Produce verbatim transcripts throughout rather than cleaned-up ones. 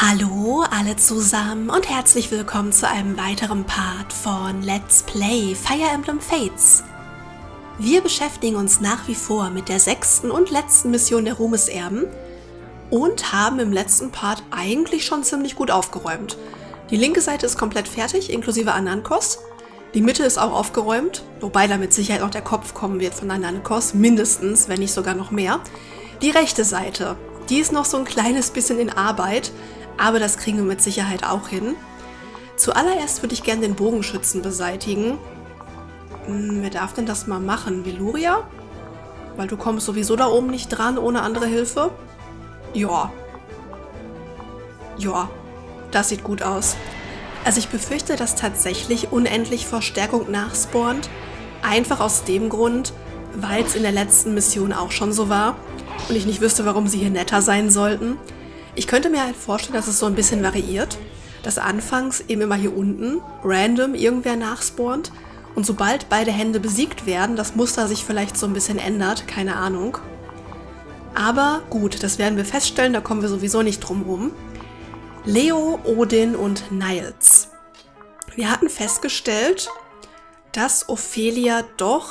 Hallo alle zusammen und herzlich willkommen zu einem weiteren Part von Let's Play Fire Emblem Fates. Wir beschäftigen uns nach wie vor mit der sechsten und letzten Mission der Ruhmeserben und haben im letzten Part eigentlich schon ziemlich gut aufgeräumt. Die linke Seite ist komplett fertig, inklusive Anankos. Die Mitte ist auch aufgeräumt, wobei da mit Sicherheit auch der Kopf kommen wird von Anankos, mindestens, wenn nicht sogar noch mehr. Die rechte Seite, die ist noch so ein kleines bisschen in Arbeit, aber das kriegen wir mit Sicherheit auch hin. Zuallererst würde ich gerne den Bogenschützen beseitigen. Hm, wer darf denn das mal machen? Velouria? Weil du kommst sowieso da oben nicht dran ohne andere Hilfe. Ja. Ja, das sieht gut aus. Also ich befürchte, dass tatsächlich unendlich Verstärkung nachspawnt. Einfach aus dem Grund, weil es in der letzten Mission auch schon so war und ich nicht wüsste, warum sie hier netter sein sollten. Ich könnte mir halt vorstellen, dass es so ein bisschen variiert, dass anfangs eben immer hier unten random irgendwer nachspawnt und sobald beide Hände besiegt werden, das Muster sich vielleicht so ein bisschen ändert, keine Ahnung. Aber gut, das werden wir feststellen, da kommen wir sowieso nicht drum rum. Leo, Odin und Niles. Wir hatten festgestellt, dass Ophelia doch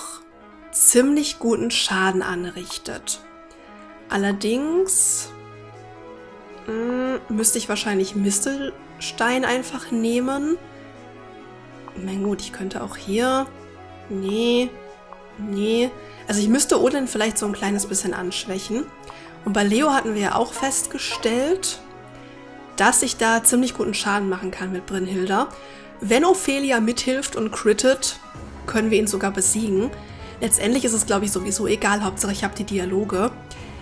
ziemlich guten Schaden anrichtet. Allerdings mh, müsste ich wahrscheinlich Mistelstein einfach nehmen. Na gut, ich könnte auch hier... Nee, nee. Also ich müsste Odin vielleicht so ein kleines bisschen anschwächen. Und bei Leo hatten wir ja auch festgestellt, dass ich da ziemlich guten Schaden machen kann mit Brynhildr. Wenn Ophelia mithilft und crittet, können wir ihn sogar besiegen. Letztendlich ist es, glaube ich, sowieso egal. Hauptsache, ich habe die Dialoge.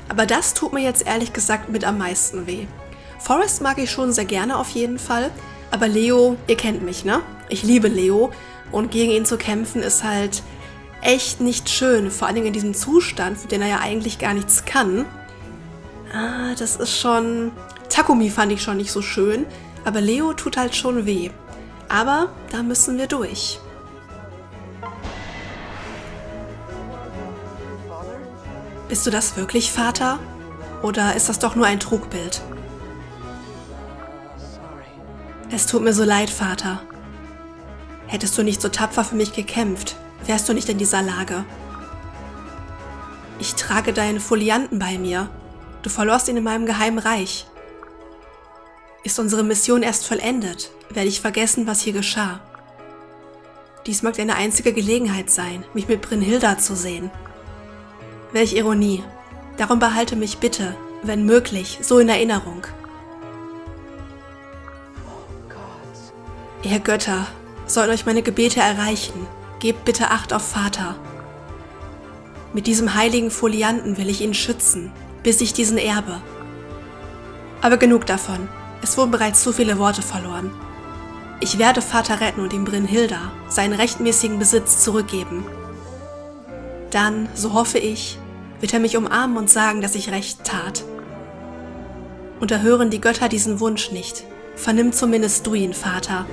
Aber das tut mir jetzt ehrlich gesagt mit am meisten weh. Forrest mag ich schon sehr gerne auf jeden Fall, aber Leo, ihr kennt mich, ne? Ich liebe Leo und gegen ihn zu kämpfen ist halt echt nicht schön, vor allen Dingen in diesem Zustand, für den er ja eigentlich gar nichts kann. Ah, das ist schon... Takumi fand ich schon nicht so schön, aber Leo tut halt schon weh. Aber da müssen wir durch. Bist du das wirklich, Vater? Oder ist das doch nur ein Trugbild? Es tut mir so leid, Vater. Hättest du nicht so tapfer für mich gekämpft, wärst du nicht in dieser Lage. Ich trage deinen Folianten bei mir. Du verlorst ihn in meinem geheimen Reich. Ist unsere Mission erst vollendet, werde ich vergessen, was hier geschah. Dies mag eine einzige Gelegenheit sein, mich mit Brynhildr zu sehen. Welch Ironie. Darum behalte mich bitte, wenn möglich, so in Erinnerung. Ihr Götter, sollen euch meine Gebete erreichen, gebt bitte Acht auf Vater. Mit diesem heiligen Folianten will ich ihn schützen, bis ich diesen erbe. Aber genug davon, es wurden bereits zu viele Worte verloren. Ich werde Vater retten und ihm Brynhildr, seinen rechtmäßigen Besitz, zurückgeben. Dann, so hoffe ich, wird er mich umarmen und sagen, dass ich recht tat. Unterhören die Götter diesen Wunsch nicht. Vernimm zumindest du ihn, Vater.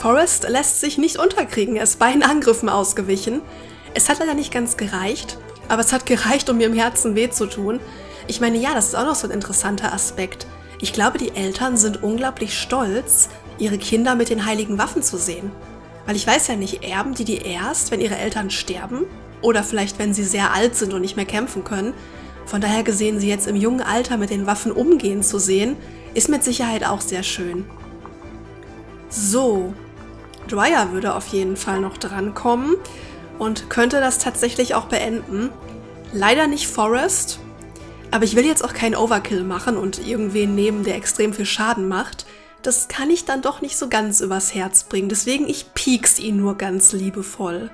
Forrest lässt sich nicht unterkriegen, er ist beiden Angriffen ausgewichen. Es hat leider nicht ganz gereicht. Aber es hat gereicht, um mir im Herzen weh zu tun. Ich meine, ja, das ist auch noch so ein interessanter Aspekt. Ich glaube, die Eltern sind unglaublich stolz, ihre Kinder mit den heiligen Waffen zu sehen. Weil ich weiß ja nicht, erben die die erst, wenn ihre Eltern sterben? Oder vielleicht, wenn sie sehr alt sind und nicht mehr kämpfen können? Von daher gesehen, sie jetzt im jungen Alter mit den Waffen umgehen zu sehen, ist mit Sicherheit auch sehr schön. So, Dwyer würde auf jeden Fall noch drankommen. Und könnte das tatsächlich auch beenden. Leider nicht Forrest, aber ich will jetzt auch keinen Overkill machen und irgendwen nehmen, der extrem viel Schaden macht. Das kann ich dann doch nicht so ganz übers Herz bringen, deswegen ich piek's ihn nur ganz liebevoll.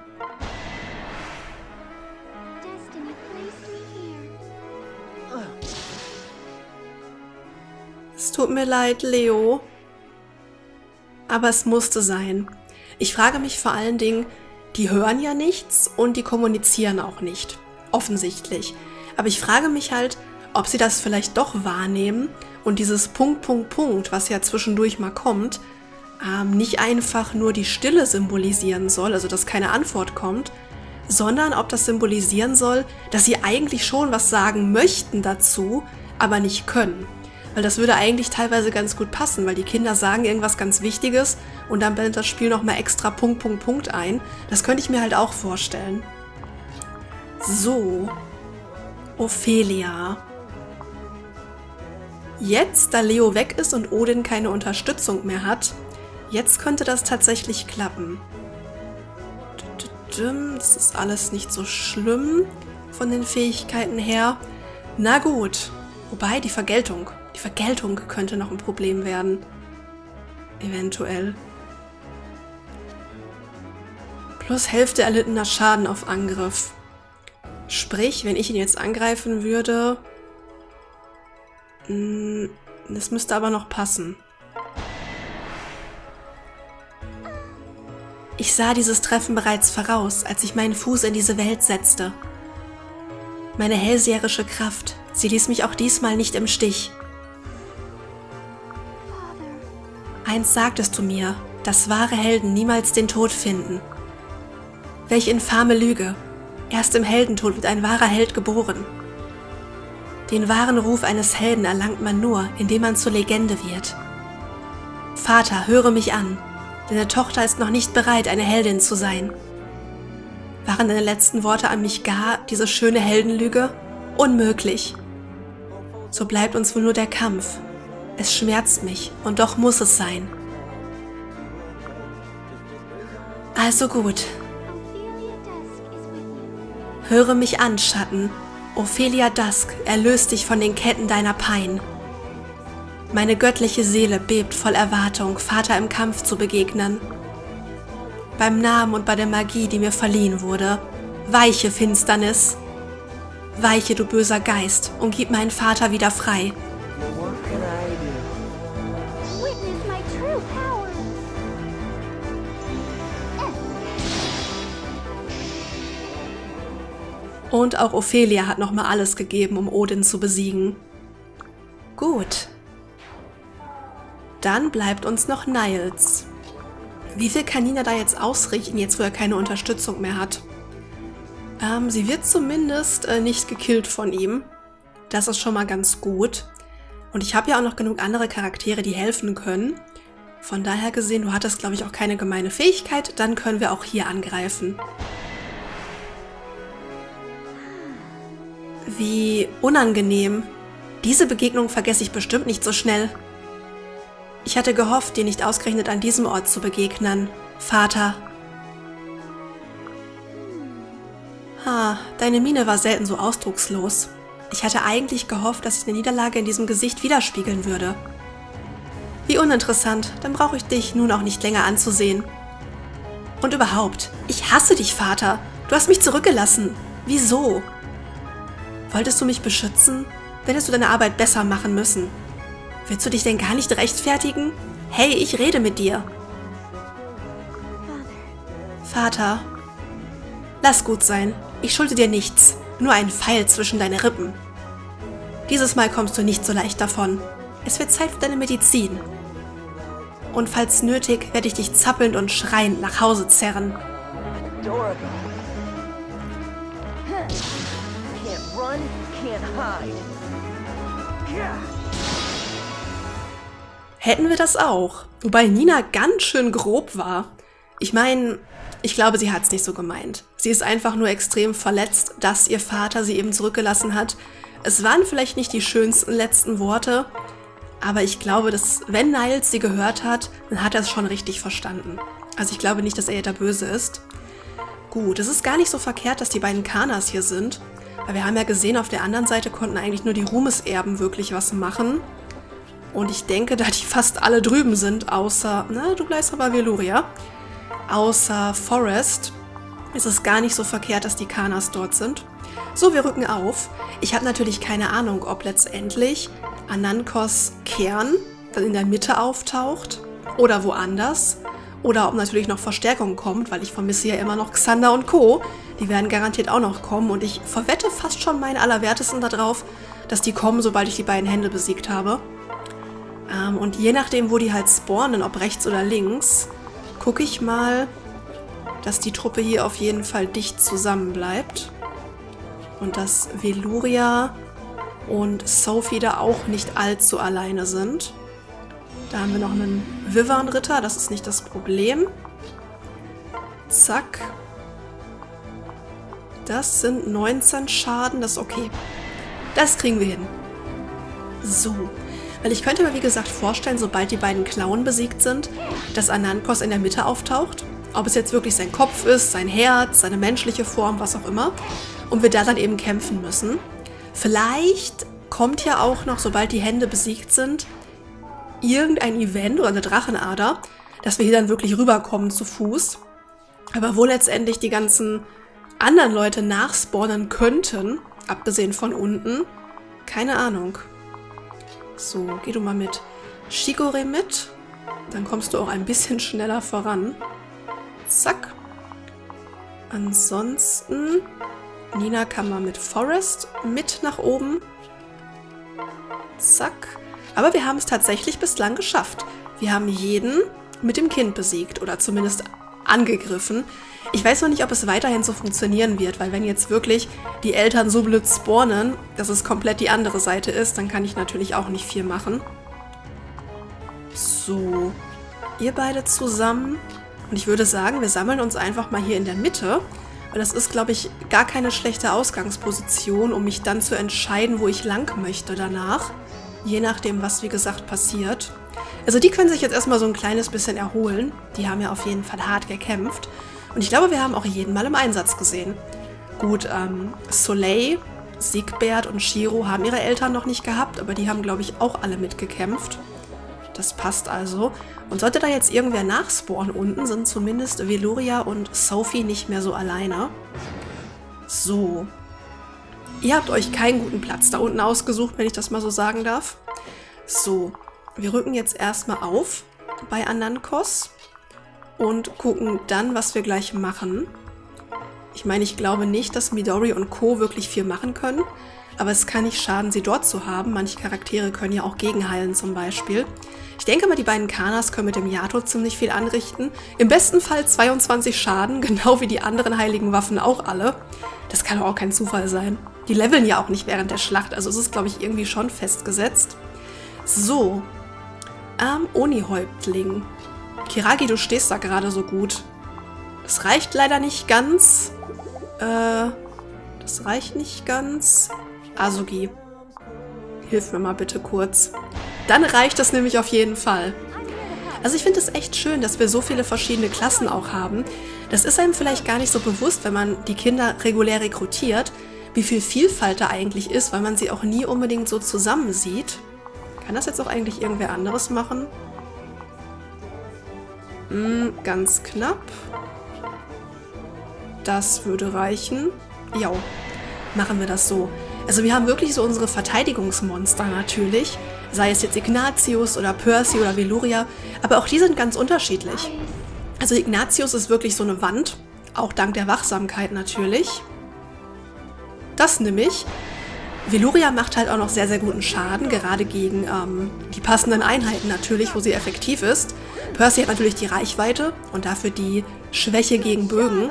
Es tut mir leid, Leo, aber es musste sein. Ich frage mich vor allen Dingen, die hören ja nichts und die kommunizieren auch nicht, offensichtlich. Aber ich frage mich halt, ob sie das vielleicht doch wahrnehmen und dieses Punkt, Punkt, Punkt, was ja zwischendurch mal kommt, ähm, nicht einfach nur die Stille symbolisieren soll, also dass keine Antwort kommt, sondern ob das symbolisieren soll, dass sie eigentlich schon was sagen möchten dazu, aber nicht können. Weil das würde eigentlich teilweise ganz gut passen, weil die Kinder sagen irgendwas ganz Wichtiges und dann blendet das Spiel nochmal extra Punkt, Punkt, Punkt ein. Das könnte ich mir halt auch vorstellen. So. Ophelia. Jetzt, da Leo weg ist und Odin keine Unterstützung mehr hat, jetzt könnte das tatsächlich klappen. Das ist alles nicht so schlimm von den Fähigkeiten her. Na gut. Wobei, die Vergeltung. Die Vergeltung könnte noch ein Problem werden. Eventuell. Plus Hälfte erlittener Schaden auf Angriff. Sprich, wenn ich ihn jetzt angreifen würde... Das müsste aber noch passen. Ich sah dieses Treffen bereits voraus, als ich meinen Fuß in diese Welt setzte. Meine hellseherische Kraft, sie ließ mich auch diesmal nicht im Stich. Einst sagtest du mir, dass wahre Helden niemals den Tod finden. Welch infame Lüge! Erst im Heldentod wird ein wahrer Held geboren. Den wahren Ruf eines Helden erlangt man nur, indem man zur Legende wird. Vater, höre mich an. Deine Tochter ist noch nicht bereit, eine Heldin zu sein. Waren deine letzten Worte an mich gar diese schöne Heldenlüge? Unmöglich. So bleibt uns wohl nur der Kampf. Es schmerzt mich, und doch muss es sein. Also gut. Höre mich an, Schatten. Ophelia Dusk, erlöse dich von den Ketten deiner Pein. Meine göttliche Seele bebt voll Erwartung, Vater im Kampf zu begegnen. Beim Namen und bei der Magie, die mir verliehen wurde. Weiche, Finsternis. Weiche, du böser Geist, und gib meinen Vater wieder frei. Und auch Ophelia hat nochmal alles gegeben, um Odin zu besiegen. Gut. Dann bleibt uns noch Niles. Wie viel kann Nina da jetzt ausrichten, jetzt wo er keine Unterstützung mehr hat? Ähm, sie wird zumindest äh, nicht gekillt von ihm. Das ist schon mal ganz gut. Und ich habe ja auch noch genug andere Charaktere, die helfen können. Von daher gesehen, du hattest, glaube ich, auch keine gemeine Fähigkeit. Dann können wir auch hier angreifen. Wie unangenehm. Diese Begegnung vergesse ich bestimmt nicht so schnell. Ich hatte gehofft, dir nicht ausgerechnet an diesem Ort zu begegnen, Vater. Ha, deine Miene war selten so ausdruckslos. Ich hatte eigentlich gehofft, dass ich eine Niederlage in diesem Gesicht widerspiegeln würde. Wie uninteressant, dann brauche ich dich nun auch nicht länger anzusehen. Und überhaupt, ich hasse dich, Vater. Du hast mich zurückgelassen. Wieso? Wolltest du mich beschützen? Dann hättest du deine Arbeit besser machen müssen. Willst du dich denn gar nicht rechtfertigen? Hey, ich rede mit dir. Vater. Vater. Lass gut sein. Ich schulde dir nichts. Nur einen Pfeil zwischen deine Rippen. Dieses Mal kommst du nicht so leicht davon. Es wird Zeit für deine Medizin. Und falls nötig, werde ich dich zappelnd und schreiend nach Hause zerren. Adorable. Can't run, can't hide. Yeah. Hätten wir das auch. Wobei Nina ganz schön grob war. Ich meine, ich glaube, sie hat es nicht so gemeint. Sie ist einfach nur extrem verletzt, dass ihr Vater sie eben zurückgelassen hat. Es waren vielleicht nicht die schönsten letzten Worte, aber ich glaube, dass wenn Niles sie gehört hat, dann hat er es schon richtig verstanden. Also ich glaube nicht, dass er ihr da böse ist. Gut, es ist gar nicht so verkehrt, dass die beiden Kanas hier sind. Weil wir haben ja gesehen, auf der anderen Seite konnten eigentlich nur die Ruhmeserben wirklich was machen. Und ich denke, da die fast alle drüben sind, außer, na, du bleibst aber Velouria, außer Forrest, ist es gar nicht so verkehrt, dass die Kanas dort sind. So, wir rücken auf. Ich habe natürlich keine Ahnung, ob letztendlich Anankos Kern dann in der Mitte auftaucht oder woanders. Oder ob natürlich noch Verstärkung kommt, weil ich vermisse ja immer noch Xander und Co. Die werden garantiert auch noch kommen und ich verwette fast schon meinen Allerwertesten darauf, dass die kommen, sobald ich die beiden Hände besiegt habe. Ähm, und je nachdem, wo die halt spawnen, ob rechts oder links, gucke ich mal, dass die Truppe hier auf jeden Fall dicht zusammen bleibt. Und dass Velouria und Sophie da auch nicht allzu alleine sind. Da haben wir noch einen Wyvern-Ritter, das ist nicht das Problem. Zack. Das sind neunzehn Schaden, das ist okay. Das kriegen wir hin. So. Weil ich könnte mir, wie gesagt, vorstellen, sobald die beiden Klauen besiegt sind, dass Anankos in der Mitte auftaucht. Ob es jetzt wirklich sein Kopf ist, sein Herz, seine menschliche Form, was auch immer. Und wir da dann eben kämpfen müssen. Vielleicht kommt ja auch noch, sobald die Hände besiegt sind, irgendein Event oder eine Drachenader, dass wir hier dann wirklich rüberkommen zu Fuß. Aber wo letztendlich die ganzen anderen Leute nachspawnen könnten, abgesehen von unten, keine Ahnung. So, geh du mal mit Shigure mit, dann kommst du auch ein bisschen schneller voran. Zack. Ansonsten, Nina kann mal mit Forrest mit nach oben. Zack. Aber wir haben es tatsächlich bislang geschafft. Wir haben jeden mit dem Kind besiegt oder zumindest angegriffen. Ich weiß noch nicht, ob es weiterhin so funktionieren wird, weil wenn jetzt wirklich die Eltern so blöd spawnen, dass es komplett die andere Seite ist, dann kann ich natürlich auch nicht viel machen. So, ihr beide zusammen. Und ich würde sagen, wir sammeln uns einfach mal hier in der Mitte. Weil das ist, glaube ich, gar keine schlechte Ausgangsposition, um mich dann zu entscheiden, wo ich lang möchte danach. Je nachdem, was wie gesagt passiert. Also die können sich jetzt erstmal so ein kleines bisschen erholen. Die haben ja auf jeden Fall hart gekämpft. Und ich glaube, wir haben auch jeden mal im Einsatz gesehen. Gut, ähm, Soleil, Siegbert und Shiro haben ihre Eltern noch nicht gehabt, aber die haben, glaube ich, auch alle mitgekämpft. Das passt also. Und sollte da jetzt irgendwer nachspawnen unten, sind zumindest Velouria und Sophie nicht mehr so alleine. So. Ihr habt euch keinen guten Platz da unten ausgesucht, wenn ich das mal so sagen darf. So, wir rücken jetzt erstmal auf bei Anankos und gucken dann, was wir gleich machen. Ich meine, ich glaube nicht, dass Midori und Co. wirklich viel machen können, aber es kann nicht schaden, sie dort zu haben. Manche Charaktere können ja auch gegenheilen zum Beispiel. Ich denke mal, die beiden Kanas können mit dem Yato ziemlich viel anrichten. Im besten Fall zweiundzwanzig Schaden, genau wie die anderen heiligen Waffen auch alle. Das kann doch auch kein Zufall sein. Die leveln ja auch nicht während der Schlacht, also es ist, glaube ich, irgendwie schon festgesetzt. So, ähm, Oni-Häuptling. Kiragi, du stehst da gerade so gut. Das reicht leider nicht ganz. Äh, das reicht nicht ganz. Asugi, hilf mir mal bitte kurz. Dann reicht das nämlich auf jeden Fall. Also ich finde es echt schön, dass wir so viele verschiedene Klassen auch haben. Das ist einem vielleicht gar nicht so bewusst, wenn man die Kinder regulär rekrutiert, wie viel Vielfalt da eigentlich ist, weil man sie auch nie unbedingt so zusammen sieht. Kann das jetzt auch eigentlich irgendwer anderes machen? Hm, ganz knapp. Das würde reichen. Ja, machen wir das so. Also wir haben wirklich so unsere Verteidigungsmonster natürlich. Sei es jetzt Ignatius oder Percy oder Velouria, aber auch die sind ganz unterschiedlich. Also Ignatius ist wirklich so eine Wand, auch dank der Wachsamkeit natürlich. Das nehme ich. Velouria macht halt auch noch sehr, sehr guten Schaden, gerade gegen ähm, die passenden Einheiten natürlich, wo sie effektiv ist. Percy hat natürlich die Reichweite und dafür die Schwäche gegen Bögen.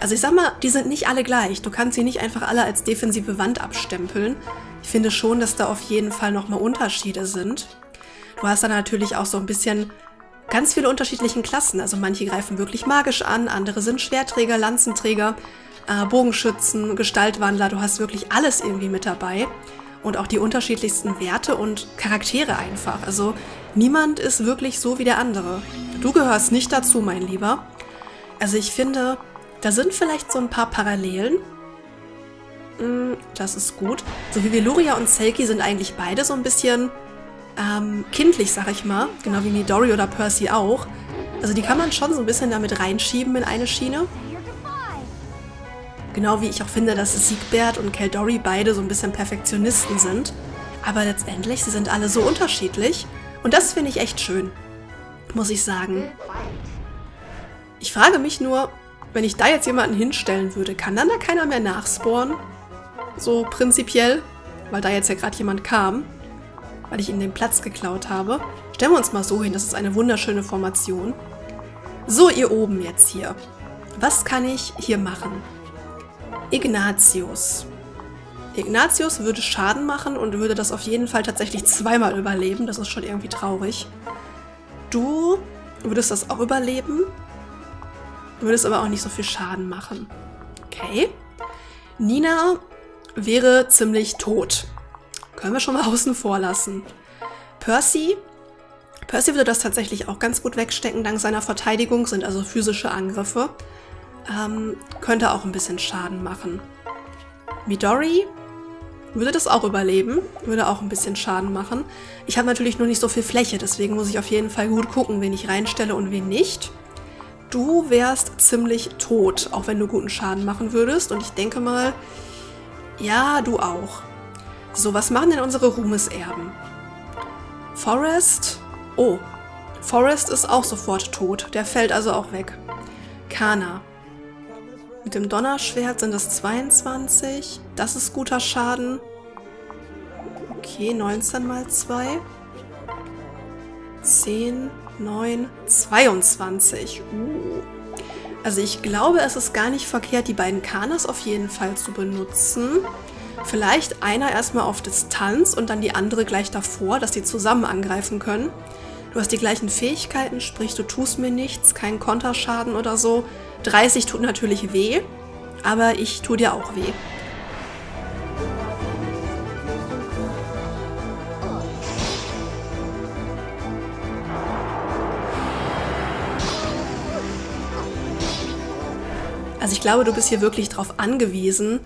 Also ich sag mal, die sind nicht alle gleich. Du kannst sie nicht einfach alle als defensive Wand abstempeln. Ich finde schon, dass da auf jeden Fall nochmal Unterschiede sind. Du hast da natürlich auch so ein bisschen ganz viele unterschiedlichen Klassen. Also manche greifen wirklich magisch an, andere sind Schwerträger, Lanzenträger, äh, Bogenschützen, Gestaltwandler. Du hast wirklich alles irgendwie mit dabei. Und auch die unterschiedlichsten Werte und Charaktere einfach. Also niemand ist wirklich so wie der andere. Du gehörst nicht dazu, mein Lieber. Also ich finde, da sind vielleicht so ein paar Parallelen. Das ist gut. So wie Velouria und Selkie sind eigentlich beide so ein bisschen ähm, kindlich, sag ich mal. Genau wie Midori oder Percy auch. Also die kann man schon so ein bisschen damit reinschieben in eine Schiene. Genau wie ich auch finde, dass Siegbert und Caeldori beide so ein bisschen Perfektionisten sind. Aber letztendlich, sie sind alle so unterschiedlich. Und das finde ich echt schön. Muss ich sagen. Ich frage mich nur, wenn ich da jetzt jemanden hinstellen würde, kann dann da keiner mehr nachspawnen? So prinzipiell, weil da jetzt ja gerade jemand kam. weil ich ihnen den Platz geklaut habe. Stellen wir uns mal so hin, das ist eine wunderschöne Formation. So, ihr oben jetzt hier. Was kann ich hier machen? Ignatius. Ignatius würde Schaden machen und würde das auf jeden Fall tatsächlich zweimal überleben. Das ist schon irgendwie traurig. Du würdest das auch überleben, würdest aber auch nicht so viel Schaden machen. Okay. Nina wäre ziemlich tot. Können wir schon mal außen vor lassen. Percy. Percy würde das tatsächlich auch ganz gut wegstecken. Dank seiner Verteidigung sind also physische Angriffe. Ähm, könnte auch ein bisschen Schaden machen. Midori würde das auch überleben, würde auch ein bisschen Schaden machen. Ich habe natürlich nur nicht so viel Fläche, deswegen muss ich auf jeden Fall gut gucken, wen ich reinstelle und wen nicht. Du wärst ziemlich tot, auch wenn du guten Schaden machen würdest. Und ich denke mal, ja, du auch. So, was machen denn unsere Ruhmeserben? Forrest, oh, Forrest ist auch sofort tot, der fällt also auch weg. Kana. Mit dem Donnerschwert sind das zweiundzwanzig. Das ist guter Schaden. Okay, neunzehn mal zwei. zehn, neun, zweiundzwanzig. Uh. Also ich glaube, es ist gar nicht verkehrt, die beiden Kanas auf jeden Fall zu benutzen. Vielleicht einer erstmal auf Distanz und dann die andere gleich davor, dass die zusammen angreifen können. Du hast die gleichen Fähigkeiten, sprich du tust mir nichts, keinen Konterschaden oder so. dreißig tut natürlich weh, aber ich tue dir auch weh. Also ich glaube, du bist hier wirklich darauf angewiesen,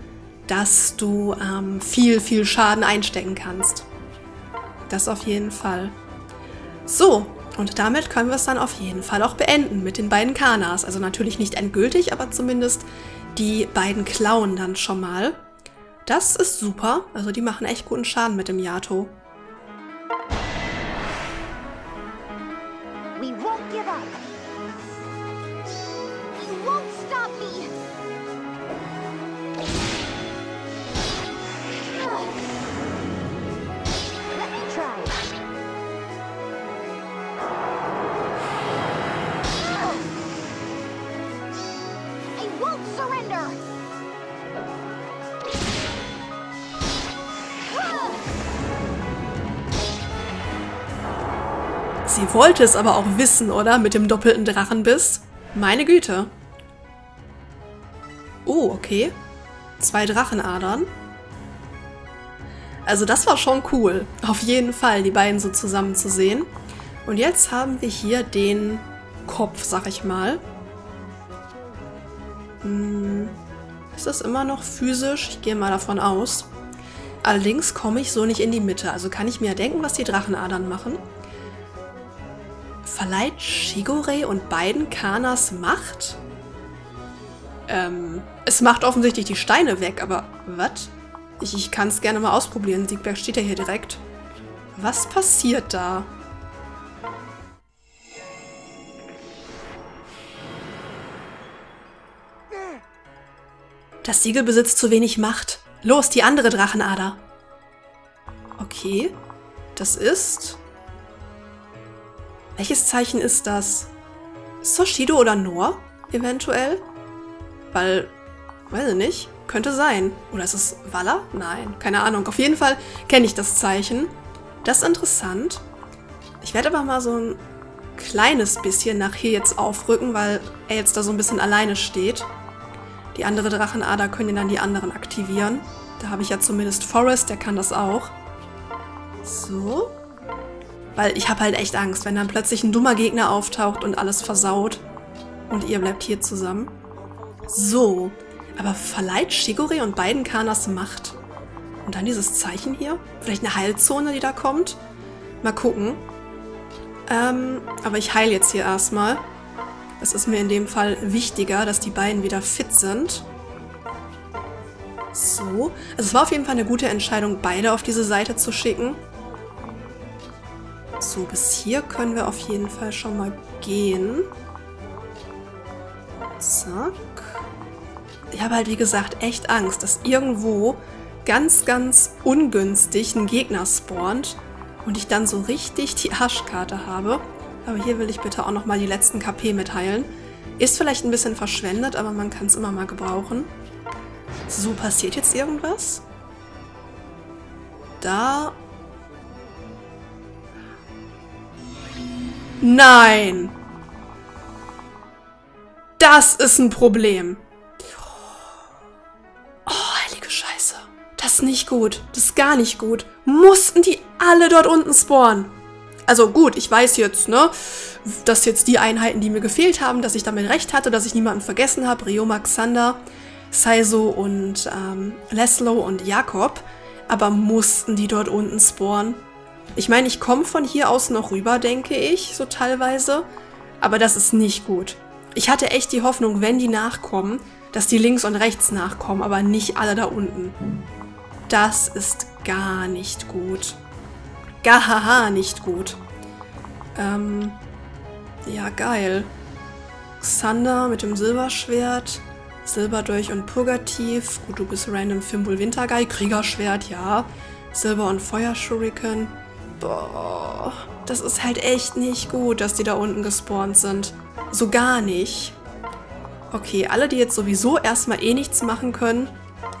dass du ähm, viel, viel Schaden einstecken kannst. Das auf jeden Fall. So. Und damit können wir es dann auf jeden Fall auch beenden mit den beiden Kanas. Also natürlich nicht endgültig, aber zumindest die beiden Klauen dann schon mal. Das ist super. Also die machen echt guten Schaden mit dem Yato. We won't give up. You won't stop me. Let me try. Sie wollte es aber auch wissen, oder? Mit dem doppelten Drachenbiss. Meine Güte. Oh, okay. Zwei Drachenadern. Also das war schon cool. Auf jeden Fall, die beiden so zusammen zu sehen. Und jetzt haben wir hier den Kopf, sag ich mal. Hm, ist das immer noch physisch? Ich gehe mal davon aus. Allerdings komme ich so nicht in die Mitte. Also kann ich mir denken, was die Drachenadern machen. Verleiht Shigure und beiden Kanas Macht? Ähm, es macht offensichtlich die Steine weg, aber was? Ich, ich kann es gerne mal ausprobieren. Siegbert steht ja hier direkt. Was passiert da? Das Siegel besitzt zu wenig Macht. Los, die andere Drachenader. Okay, das ist... Welches Zeichen ist das? Soshido oder Noor? Eventuell? Weil, weiß ich nicht, könnte sein. Oder ist es Walla? Nein, keine Ahnung. Auf jeden Fall kenne ich das Zeichen. Das ist interessant. Ich werde aber mal so ein kleines bisschen nach hier jetzt aufrücken, weil er jetzt da so ein bisschen alleine steht. Die andere Drachenader können dann die anderen aktivieren. Da habe ich ja zumindest Forrest, der kann das auch. So... Weil ich habe halt echt Angst, wenn dann plötzlich ein dummer Gegner auftaucht und alles versaut. Und ihr bleibt hier zusammen. So. Aber verleiht Shigure und beiden Kanas Macht. Und dann dieses Zeichen hier. Vielleicht eine Heilzone, die da kommt. Mal gucken. Ähm, aber ich heile jetzt hier erstmal. Das ist mir in dem Fall wichtiger, dass die beiden wieder fit sind. So. Also es war auf jeden Fall eine gute Entscheidung, beide auf diese Seite zu schicken. So, bis hier können wir auf jeden Fall schon mal gehen. Zack. Ich habe halt, wie gesagt, echt Angst, dass irgendwo ganz, ganz ungünstig ein Gegner spawnt und ich dann so richtig die Arschkarte habe. Aber hier will ich bitte auch nochmal die letzten K P mitheilen. Ist vielleicht ein bisschen verschwendet, aber man kann es immer mal gebrauchen. So, passiert jetzt irgendwas? Da... Nein! Das ist ein Problem. Oh, heilige Scheiße. Das ist nicht gut. Das ist gar nicht gut. Mussten die alle dort unten spawnen? Also gut, ich weiß jetzt, ne, dass jetzt die Einheiten, die mir gefehlt haben, dass ich damit recht hatte, dass ich niemanden vergessen habe. Ryoma, Xander, Saizo und ähm, Leslo und Jakob. Aber mussten die dort unten spawnen? Ich meine, ich komme von hier aus noch rüber, denke ich, so teilweise. Aber das ist nicht gut. Ich hatte echt die Hoffnung, wenn die nachkommen, dass die links und rechts nachkommen, aber nicht alle da unten. Das ist gar nicht gut. Gahaha, nicht gut. Ähm, ja, geil. Xander mit dem Silberschwert. Silberdolch und Purgativ. Gut, du bist random Fimbul Wintergeil. Kriegerschwert, ja. Silber- und Feuerschuriken. Boah. Das ist halt echt nicht gut, dass die da unten gespawnt sind. So gar nicht. Okay, alle, die jetzt sowieso erstmal eh nichts machen können,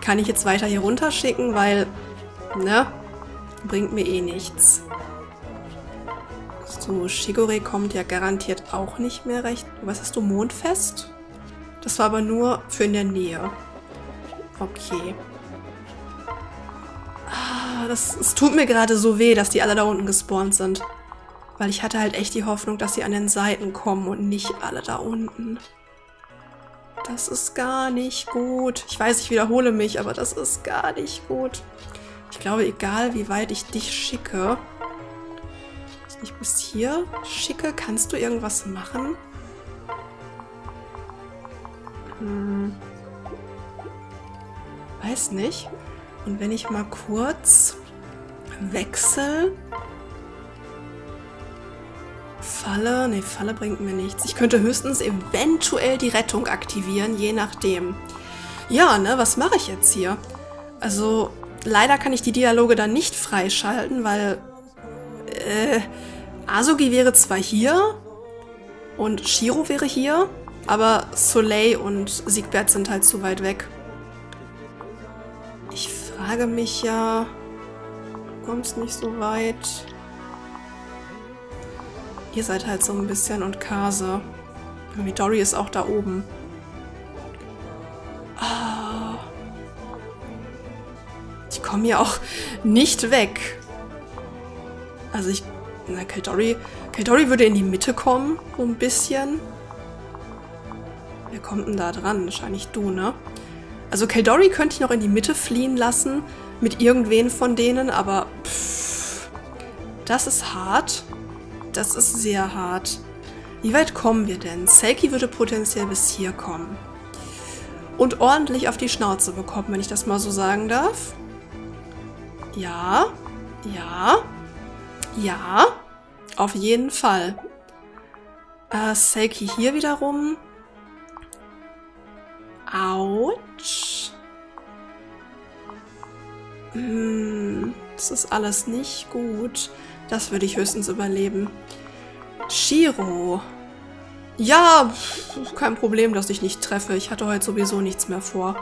kann ich jetzt weiter hier runterschicken, weil, ne? Bringt mir eh nichts. So, Shigure kommt ja garantiert auch nicht mehr recht. Was hast du? Mondfest? Das war aber nur für in der Nähe. Okay. Ah, das, es tut mir gerade so weh, dass die alle da unten gespawnt sind. Weil ich hatte halt echt die Hoffnung, dass sie an den Seiten kommen und nicht alle da unten. Das ist gar nicht gut. Ich weiß, ich wiederhole mich, aber das ist gar nicht gut. Ich glaube, egal wie weit ich dich schicke, ich bis hier schicke, kannst du irgendwas machen? Hm. Weiß nicht. Und wenn ich mal kurz wechsle, Falle, ne, Falle bringt mir nichts. Ich könnte höchstens eventuell die Rettung aktivieren, je nachdem. Ja, ne, was mache ich jetzt hier? Also... Leider kann ich die Dialoge dann nicht freischalten, weil äh, Asugi wäre zwar hier und Shiro wäre hier, aber Soleil und Siegbert sind halt zu weit weg. Ich frage mich ja, du kommst nicht so weit. Ihr seid halt so ein bisschen und Kaze. Midori ist auch da oben. Komme ja auch nicht weg. Also ich... Na, Caeldori... Caeldori würde in die Mitte kommen, so ein bisschen. Wer kommt denn da dran? Wahrscheinlich du, ne? Also Caeldori könnte ich noch in die Mitte fliehen lassen mit irgendwen von denen, aber... Pff, das ist hart. Das ist sehr hart. Wie weit kommen wir denn? Selkie würde potenziell bis hier kommen. Und ordentlich auf die Schnauze bekommen, wenn ich das mal so sagen darf. Ja, ja, ja, auf jeden Fall. Äh, Selkie hier wiederum. Autsch. Hm, das ist alles nicht gut. Das würde ich höchstens überleben. Shiro. Ja, kein Problem, dass ich nicht treffe. Ich hatte heute sowieso nichts mehr vor.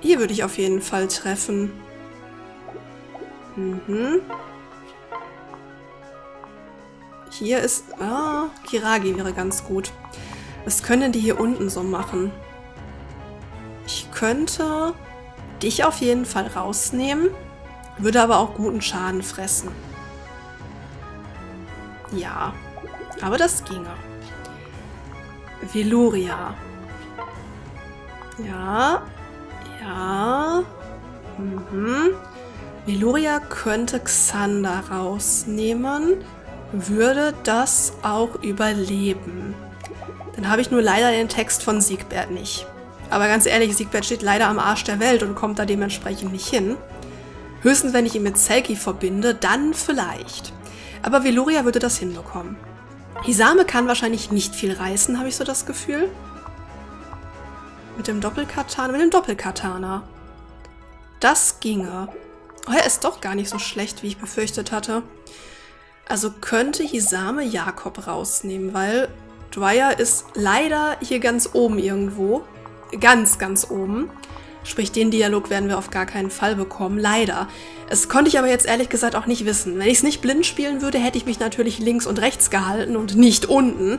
Hier würde ich auf jeden Fall treffen. Mhm. Hier ist... Ah, Kiragi wäre ganz gut. Was können die hier unten so machen? Ich könnte dich auf jeden Fall rausnehmen, würde aber auch guten Schaden fressen. Ja, aber das ginge. Velouria. Ja, ja, mhm. Velouria könnte Xander rausnehmen, würde das auch überleben. Dann habe ich nur leider den Text von Siegbert nicht. Aber ganz ehrlich, Siegbert steht leider am Arsch der Welt und kommt da dementsprechend nicht hin. Höchstens, wenn ich ihn mit Selkie verbinde, dann vielleicht. Aber Velouria würde das hinbekommen. Hisame kann wahrscheinlich nicht viel reißen, habe ich so das Gefühl. Mit dem Doppelkatana, mit dem Doppelkatana. Das ginge. Euer ist doch gar nicht so schlecht, wie ich befürchtet hatte. Also könnte Hisame Jakob rausnehmen, weil Dwyer ist leider hier ganz oben irgendwo. Ganz, ganz oben. Sprich, den Dialog werden wir auf gar keinen Fall bekommen. Leider. Es konnte ich aber jetzt ehrlich gesagt auch nicht wissen. Wenn ich es nicht blind spielen würde, hätte ich mich natürlich links und rechts gehalten und nicht unten.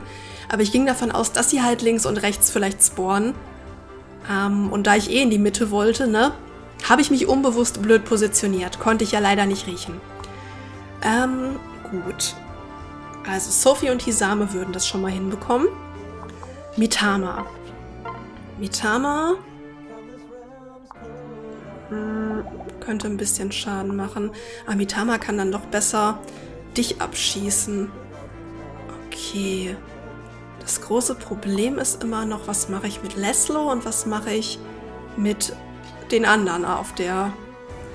Aber ich ging davon aus, dass sie halt links und rechts vielleicht spawnen. Ähm, und da ich eh in die Mitte wollte, ne, habe ich mich unbewusst blöd positioniert. Konnte ich ja leider nicht riechen. Ähm, gut. Also Sophie und Hisame würden das schon mal hinbekommen. Mitama. Mitama... Hm, könnte ein bisschen Schaden machen. Aber Mitama kann dann doch besser dich abschießen. Okay. Das große Problem ist immer noch, was mache ich mit Leslo und was mache ich mit den anderen auf der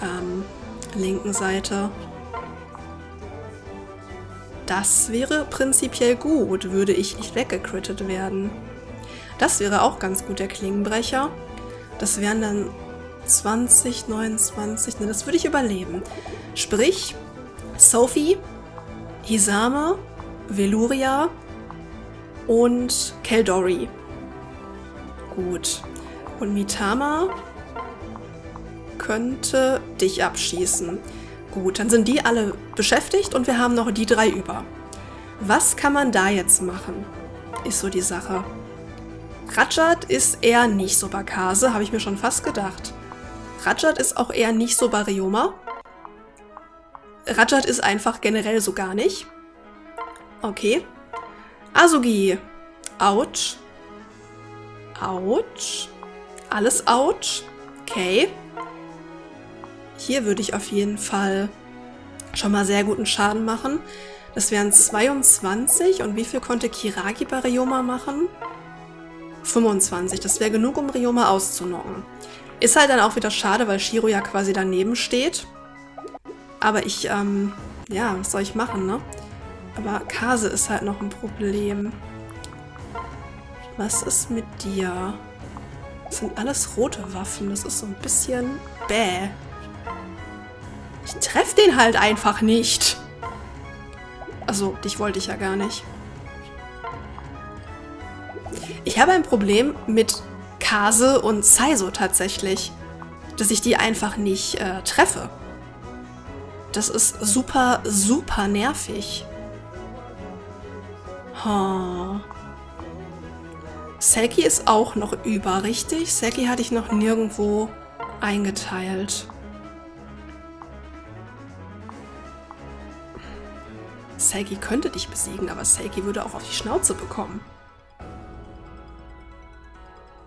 ähm, linken Seite. Das wäre prinzipiell gut, würde ich nicht weggecrittet werden. Das wäre auch ganz gut der Klingenbrecher. Das wären dann zwanzig, neunundzwanzig, ne, das würde ich überleben. Sprich, Sophie, Hisame, Velouria und Caeldori. Gut. Und Mitama könnte dich abschießen. Gut, dann sind die alle beschäftigt und wir haben noch die drei über. Was kann man da jetzt machen? Ist so die Sache. Rhajat ist eher nicht so bei Kaze, habe ich mir schon fast gedacht. Rhajat ist auch eher nicht so bei Ryoma. Rhajat ist einfach generell so gar nicht. Okay. Asugi. Autsch. Autsch. Alles Autsch. Okay. Hier würde ich auf jeden Fall schon mal sehr guten Schaden machen. Das wären zweiundzwanzig. Und wie viel konnte Kiragi bei Ryoma machen? fünfundzwanzig. Das wäre genug, um Ryoma auszunocken. Ist halt dann auch wieder schade, weil Shiro ja quasi daneben steht. Aber ich, ähm, ja, was soll ich machen, ne? Aber Kaze ist halt noch ein Problem. Was ist mit dir? Das sind alles rote Waffen. Das ist so ein bisschen bäh. Ich treffe den halt einfach nicht. Also, dich wollte ich ja gar nicht. Ich habe ein Problem mit Kaze und Saizo tatsächlich, dass ich die einfach nicht äh, treffe. Das ist super, super nervig. Oh. Selkie ist auch noch über, richtig? Selkie hatte ich noch nirgendwo eingeteilt. Selkie könnte dich besiegen, aber Selkie würde auch auf die Schnauze bekommen.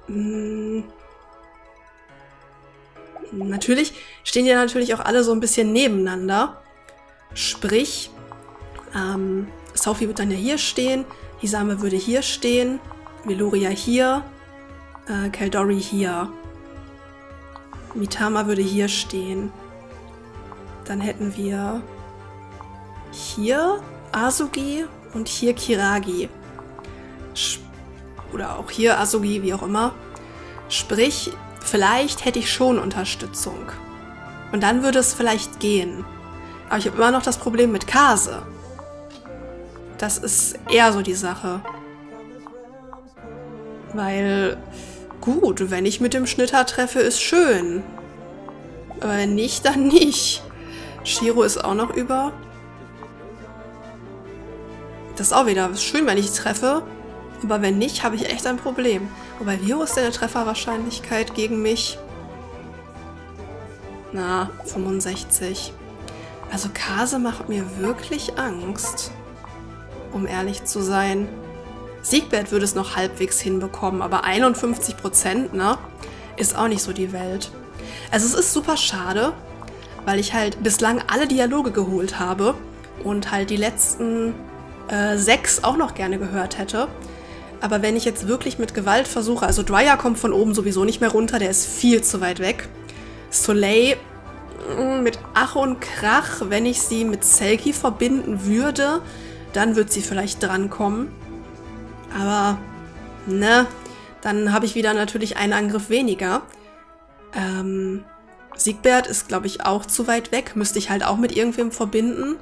Hm. Natürlich stehen ja natürlich auch alle so ein bisschen nebeneinander. Sprich, ähm, Sophie wird dann ja hier stehen, Hisame würde hier stehen, Velouria hier, äh, Caeldori hier. Mitama würde hier stehen. Dann hätten wir hier Asugi und hier Kiragi. Sprich, oder auch hier Asugi, wie auch immer. Sprich, vielleicht hätte ich schon Unterstützung. Und dann würde es vielleicht gehen. Aber ich habe immer noch das Problem mit Kaze. Das ist eher so die Sache. Weil, gut, wenn ich mit dem Schnitter treffe, ist schön. Aber wenn nicht, dann nicht. Shiro ist auch noch über. Das ist auch wieder schön, wenn ich treffe. Aber wenn nicht, habe ich echt ein Problem. Wobei, wie hoch ist denn eine Trefferwahrscheinlichkeit gegen mich? Na, fünfundsechzig. Also Kaze macht mir wirklich Angst. Um ehrlich zu sein. Siegbert würde es noch halbwegs hinbekommen, aber einundfünfzig Prozent, ne? Ist auch nicht so die Welt. Also es ist super schade, weil ich halt bislang alle Dialoge geholt habe und halt die letzten äh, sechs auch noch gerne gehört hätte. Aber wenn ich jetzt wirklich mit Gewalt versuche, also Dwyer kommt von oben sowieso nicht mehr runter, der ist viel zu weit weg. Soleil mit Ach und Krach, wenn ich sie mit Selkie verbinden würde, dann wird sie vielleicht drankommen. Aber, ne, dann habe ich wieder natürlich einen Angriff weniger. Ähm, Siegbert ist, glaube ich, auch zu weit weg. Müsste ich halt auch mit irgendwem verbinden.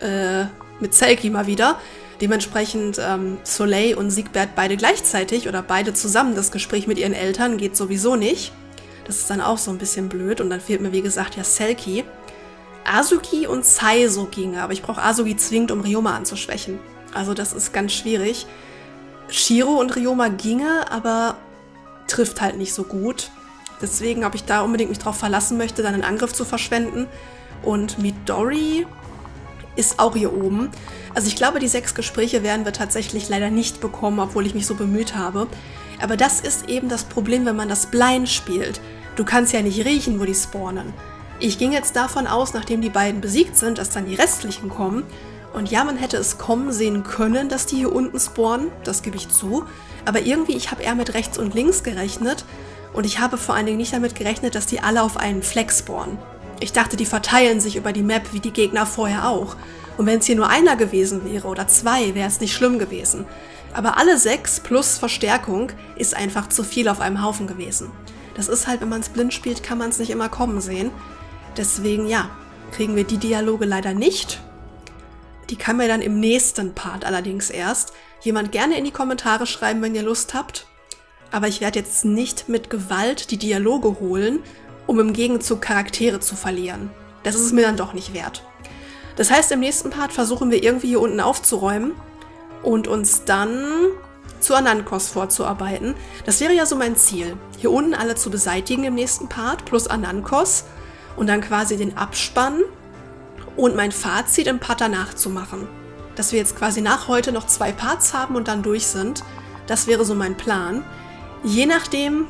Äh, mit Selkie mal wieder. Dementsprechend ähm, Soleil und Siegbert beide gleichzeitig oder beide zusammen. Das Gespräch mit ihren Eltern geht sowieso nicht. Das ist dann auch so ein bisschen blöd. Und dann fehlt mir, wie gesagt, ja Selkie. Asugi und Saizo ginge, aber ich brauche Asugi zwingend, um Ryoma anzuschwächen. Also das ist ganz schwierig. Shiro und Ryoma ginge, aber trifft halt nicht so gut. Deswegen, ob ich da unbedingt mich drauf verlassen möchte, dann einen Angriff zu verschwenden. Und Midori ist auch hier oben. Also ich glaube, die sechs Gespräche werden wir tatsächlich leider nicht bekommen, obwohl ich mich so bemüht habe. Aber das ist eben das Problem, wenn man das blind spielt. Du kannst ja nicht riechen, wo die spawnen. Ich ging jetzt davon aus, nachdem die beiden besiegt sind, dass dann die restlichen kommen. Und ja, man hätte es kommen sehen können, dass die hier unten spawnen, das gebe ich zu. Aber irgendwie, ich habe eher mit rechts und links gerechnet. Und ich habe vor allen Dingen nicht damit gerechnet, dass die alle auf einen Fleck spawnen. Ich dachte, die verteilen sich über die Map, wie die Gegner vorher auch. Und wenn es hier nur einer gewesen wäre oder zwei, wäre es nicht schlimm gewesen. Aber alle sechs plus Verstärkung ist einfach zu viel auf einem Haufen gewesen. Das ist halt, wenn man es blind spielt, kann man es nicht immer kommen sehen. Deswegen, ja, kriegen wir die Dialoge leider nicht. Die kann mir dann im nächsten Part allerdings erst. Jemand gerne in die Kommentare schreiben, wenn ihr Lust habt. Aber ich werde jetzt nicht mit Gewalt die Dialoge holen, um im Gegenzug Charaktere zu verlieren. Das ist es mir dann doch nicht wert. Das heißt, im nächsten Part versuchen wir irgendwie hier unten aufzuräumen und uns dann zu Anankos vorzuarbeiten. Das wäre ja so mein Ziel. Hier unten alle zu beseitigen im nächsten Part, plus Anankos. Und dann quasi den Abspann und mein Fazit im Part danach zu machen. Dass wir jetzt quasi nach heute noch zwei Parts haben und dann durch sind. Das wäre so mein Plan. Je nachdem,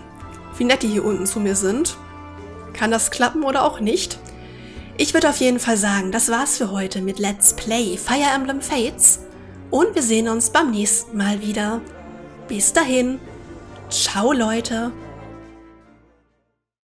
wie nett die hier unten zu mir sind, kann das klappen oder auch nicht. Ich würde auf jeden Fall sagen, das war's für heute mit Let's Play Fire Emblem Fates. Und wir sehen uns beim nächsten Mal wieder. Bis dahin. Ciao, Leute.